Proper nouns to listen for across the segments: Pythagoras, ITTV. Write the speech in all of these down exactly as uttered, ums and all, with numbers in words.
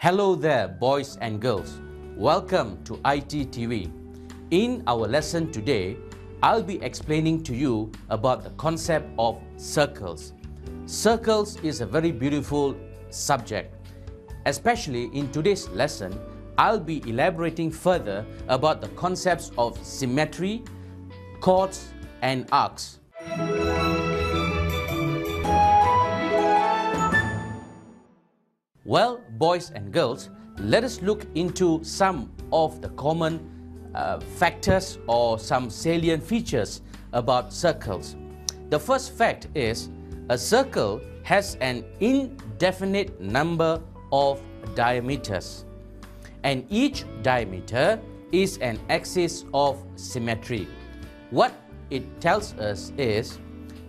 Hello there, boys and girls. Welcome to I T T V. In our lesson today, I'll be explaining to you about the concept of circles. Circles is a very beautiful subject. Especially in today's lesson, I'll be elaborating further about the concepts of symmetry, chords, and arcs. Well, boys and girls, let us look into some of the common uh, factors or some salient features about circles. The first fact is a circle has an indefinite number of diameters, and each diameter is an axis of symmetry. What it tells us is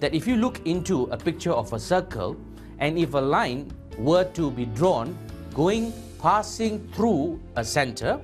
that if you look into a picture of a circle, and if a line were to be drawn going passing through a center,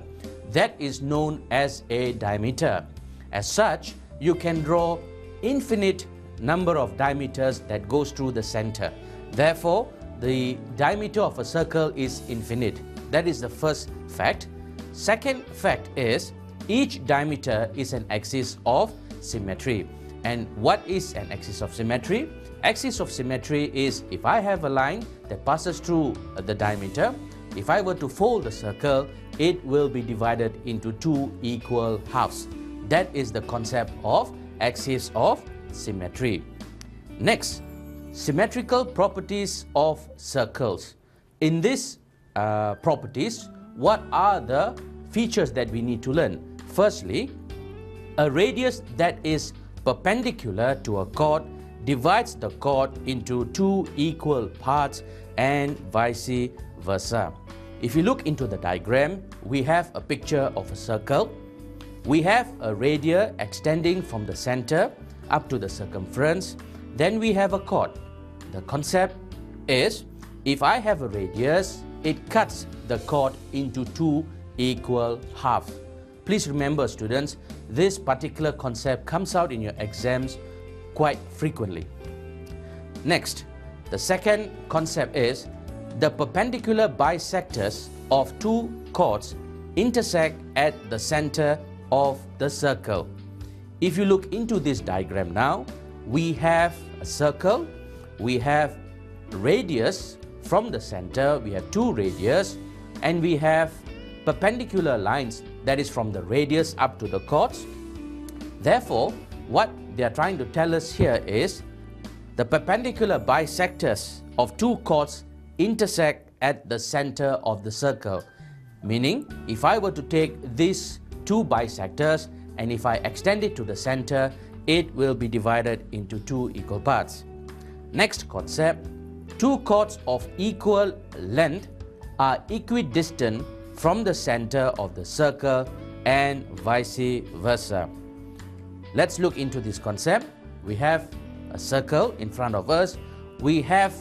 that is known as a diameter. As such, you can draw infinite number of diameters that goes through the center. Therefore, the diameter of a circle is infinite. That is the first fact. Second fact is each diameter is an axis of symmetry. And what is an axis of symmetry? Axis of symmetry is if I have a line that passes through the diameter, if I were to fold the circle, it will be divided into two equal halves. That is the concept of axis of symmetry. Next, symmetrical properties of circles. In these uh, properties, what are the features that we need to learn? Firstly, a radius that is perpendicular to a chord divides the chord into two equal parts and vice versa. If you look into the diagram, we have a picture of a circle. We have a radius extending from the center up to the circumference. Then we have a chord. The concept is if I have a radius, it cuts the chord into two equal halves. Please remember, students, this particular concept comes out in your exams quite frequently. Next, the second concept is the perpendicular bisectors of two chords intersect at the center of the circle. If you look into this diagram now, we have a circle, we have radius from the center, we have two radius, and we have perpendicular lines that is from the radius up to the chords. Therefore, what they are trying to tell us here is the perpendicular bisectors of two chords intersect at the center of the circle. Meaning, if I were to take these two bisectors and if I extend it to the center, it will be divided into two equal parts. Next concept, two chords of equal length are equidistant from the center of the circle and vice versa. Let's look into this concept. We have a circle in front of us. We have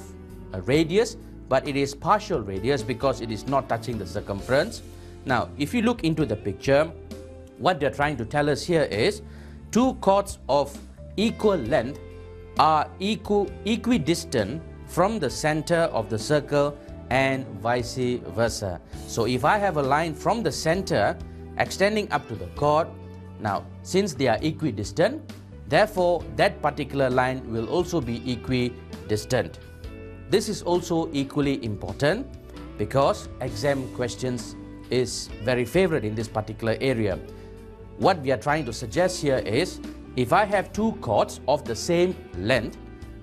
a radius, but it is partial radius because it is not touching the circumference. Now, if you look into the picture, what they're trying to tell us here is two chords of equal length are equi equidistant from the center of the circle and vice versa. So if I have a line from the center extending up to the chord, now, since they are equidistant, therefore that particular line will also be equidistant. This is also equally important because exam questions is very favored in this particular area. What we are trying to suggest here is, if I have two chords of the same length,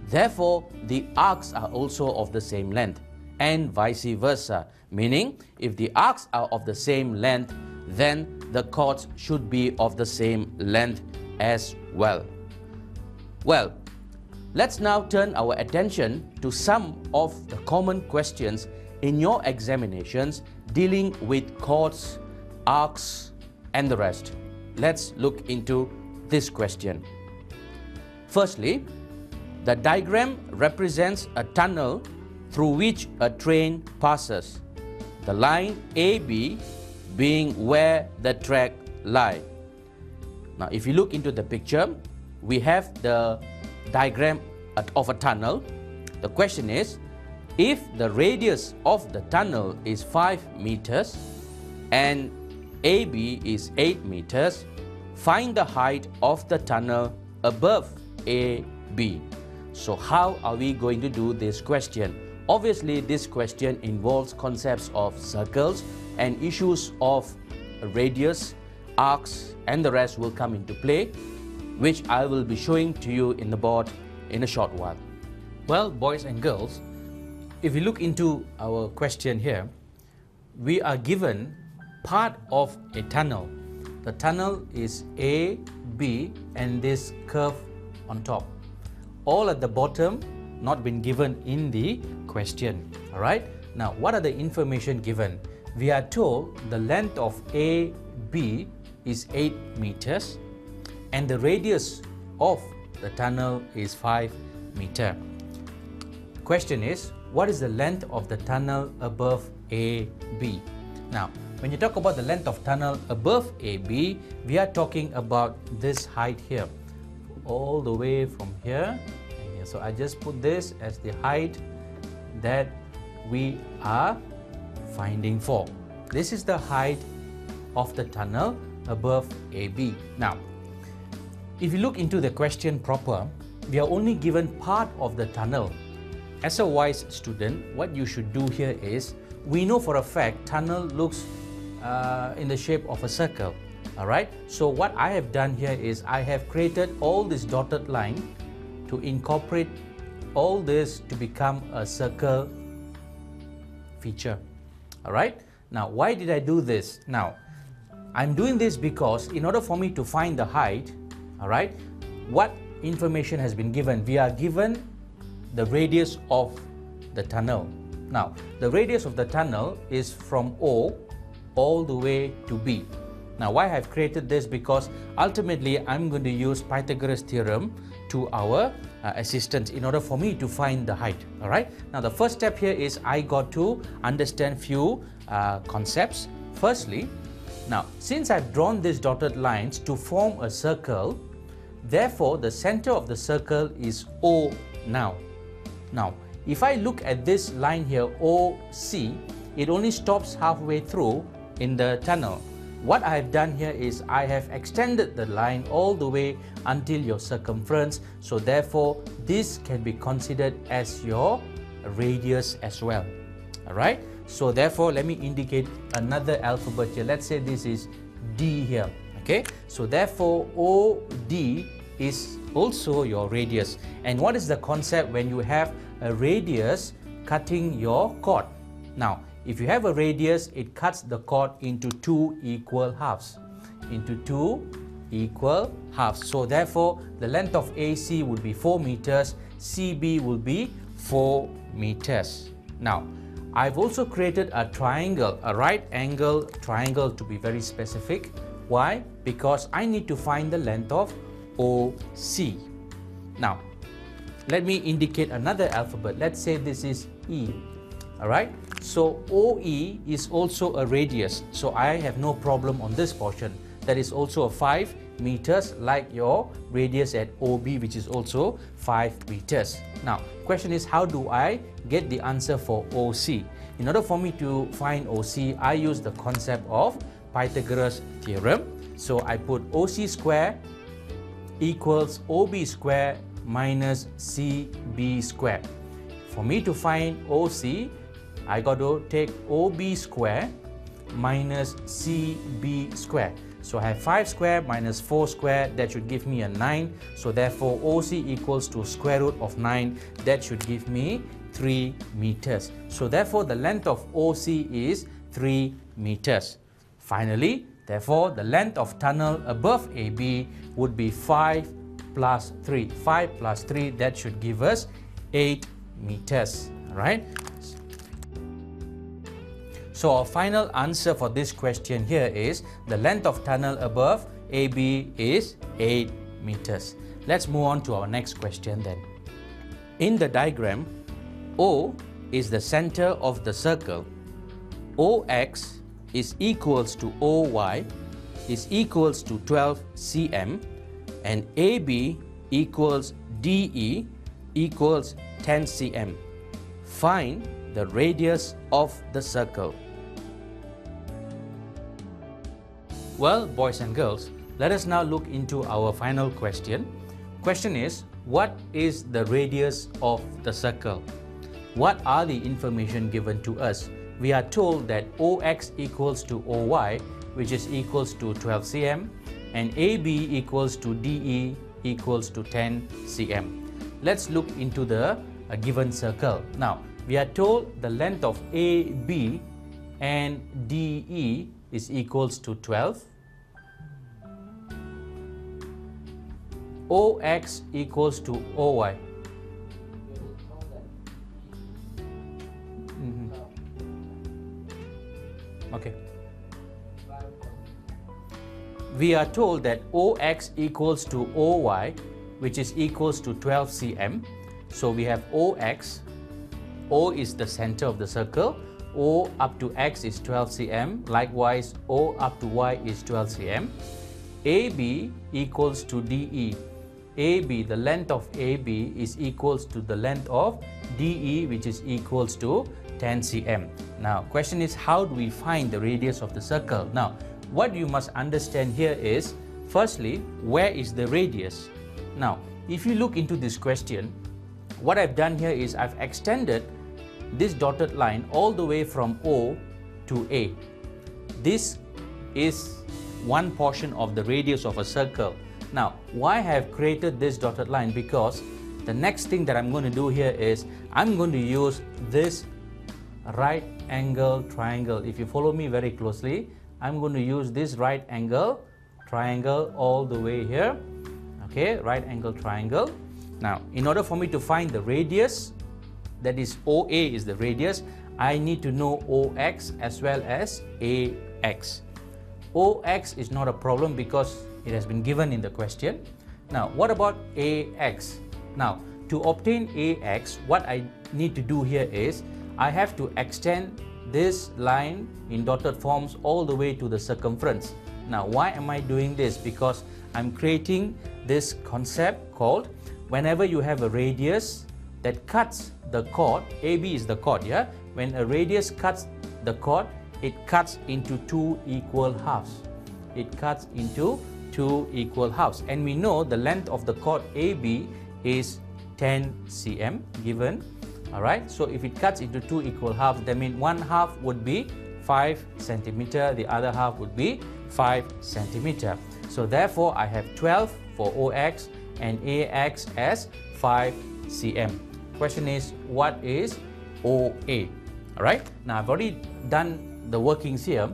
therefore the arcs are also of the same length and vice versa. Meaning, if the arcs are of the same length, then the chords should be of the same length as well. Well, let's now turn our attention to some of the common questions in your examinations dealing with chords, arcs, and the rest. Let's look into this question. Firstly, the diagram represents a tunnel through which a train passes. The line A B being where the track lie. Now, if you look into the picture, we have the diagram of a tunnel. The question is, If the radius of the tunnel is five meters and A B is eight meters, find the height of the tunnel above A B. So how are we going to do this question? Obviously, this question involves concepts of circles and issues of radius, arcs, and the rest will come into play, which I will be showing to you in the board in a short while. Well, boys and girls, if we look into our question here, we are given part of a tunnel. The tunnel is A, B, and this curve on top. All at the bottom, not been given in the question. All right. Now, what are the information given? We are told the length of A, B is eight meters and the radius of the tunnel is five meter. Question is, what is the length of the tunnel above A B? Now, when you talk about the length of tunnel above A B, we are talking about this height here, all the way from here. So I just put this as the height that we are finding for. This is the height of the tunnel above A B. Now, if you look into the question proper, we are only given part of the tunnel. As a wise student, what you should do here is, we know for a fact tunnel looks uh, in the shape of a circle. All right. So what I have done here is I have created all this dotted line to incorporate all this to become a circle feature. All right. Now, why did I do this? Now, I'm doing this because in order for me to find the height, all right, what information has been given? We are given the radius of the tunnel. Now, the radius of the tunnel is from O all the way to B. Now, why I've created this? Because ultimately, I'm going to use Pythagoras theorem to our uh, assistance in order for me to find the height. All right. Now, the first step here is I got to understand few uh, concepts. Firstly, now, since I've drawn these dotted lines to form a circle, therefore, the center of the circle is O now. Now, if I look at this line here, O C, it only stops halfway through in the tunnel. What I have done here is I have extended the line all the way until your circumference. So therefore, this can be considered as your radius as well. All right. So therefore, let me indicate another alphabet here. Let's say this is D here. Okay. So therefore, O D is also your radius. And what is the concept when you have a radius cutting your chord? Now, if you have a radius, it cuts the chord into two equal halves. Into two equal halves. So therefore, the length of A C would be four meters. C B will be four meters. Now, I've also created a triangle, a right angle triangle to be very specific. Why? Because I need to find the length of O C. Now, let me indicate another alphabet. Let's say this is E. All right. So O E is also a radius. So I have no problem on this portion. That is also a five meters, like your radius at O B, which is also five meters. Now, question is, how do I get the answer for O C? In order for me to find O C, I use the concept of Pythagoras theorem. So I put O C square equals O B square minus C B square. For me to find O C, I got to take O B square minus C B square. So I have five square minus four square, that should give me a nine. So therefore, O C equals to square root of nine, that should give me three meters. So therefore, the length of O C is three meters. Finally, therefore, the length of tunnel above A B would be five plus three. five plus three, that should give us eight meters, right? So our final answer for this question here is the length of tunnel above A B is eight meters. Let's move on to our next question then. In the diagram, O is the center of the circle. O X is equals to O Y is equals to twelve centimeters and A B equals D E equals ten centimeters. Find the radius of the circle. Well, boys and girls, let us now look into our final question. Question is, what is the radius of the circle? What are the information given to us? We are told that O X equals to O Y, which is equals to twelve centimeters, and A B equals to D E equals to ten centimeters. Let's look into the a given circle. Now, we are told the length of A B and D E is equals to twelve. O X equals to O Y. Mm-hmm. Okay. We are told that O X equals to O Y, which is equals to twelve centimeters. So we have O X, O is the center of the circle, O up to X is twelve centimeters, likewise O up to Y is twelve centimeters. A B equals to D E. A B, the length of A B is equals to the length of D E, which is equals to ten centimeters. Now, question is, how do we find the radius of the circle? Now, what you must understand here is, firstly, where is the radius? Now, if you look into this question, what I've done here is I've extended this dotted line all the way from O to A. This is one portion of the radius of a circle. Now, why have created this dotted line? Because the next thing that I'm going to do here is I'm going to use this right angle triangle. If you follow me very closely, I'm going to use this right angle triangle all the way here. Okay, right angle triangle. Now, in order for me to find the radius, that is O A is the radius, I need to know O X as well as A X. O X is not a problem because it has been given in the question. Now, what about A X? Now, to obtain A X, what I need to do here is, I have to extend this line in dotted forms all the way to the circumference. Now, why am I doing this? Because I'm creating this concept called, whenever you have a radius that cuts the chord, A B is the chord, yeah? When a radius cuts the chord, it cuts into two equal halves. It cuts into two equal halves. And we know the length of the chord A B is ten centimeters given, all right? So if it cuts into two equal halves, that means one half would be five centimeters, the other half would be five centimeters. So therefore, I have twelve for O X, and A X as five centimeters. Question is, what is O A? All right, now I've already done the workings here.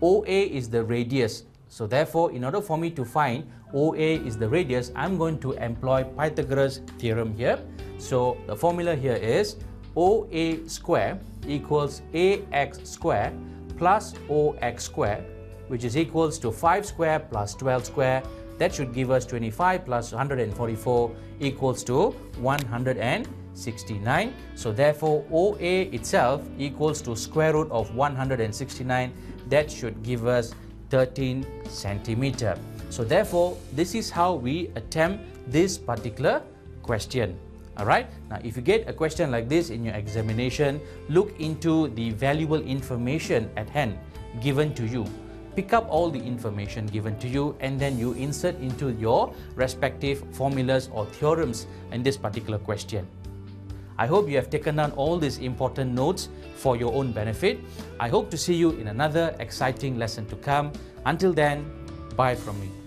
O A is the radius. So therefore, in order for me to find O A is the radius, I'm going to employ Pythagoras theorem here. So the formula here is O A square equals A X square plus O X square, which is equals to five square plus twelve square. That should give us twenty-five plus one hundred forty-four equals to one hundred sixty-nine. So therefore, O A itself equals to square root of one hundred sixty-nine. That should give us thirteen centimeters. So therefore, this is how we attempt this particular question. All right. Now, if you get a question like this in your examination, look into the valuable information at hand given to you. Pick up all the information given to you, and then you insert into your respective formulas or theorems in this particular question. I hope you have taken down all these important notes for your own benefit. I hope to see you in another exciting lesson to come. Until then, bye from me.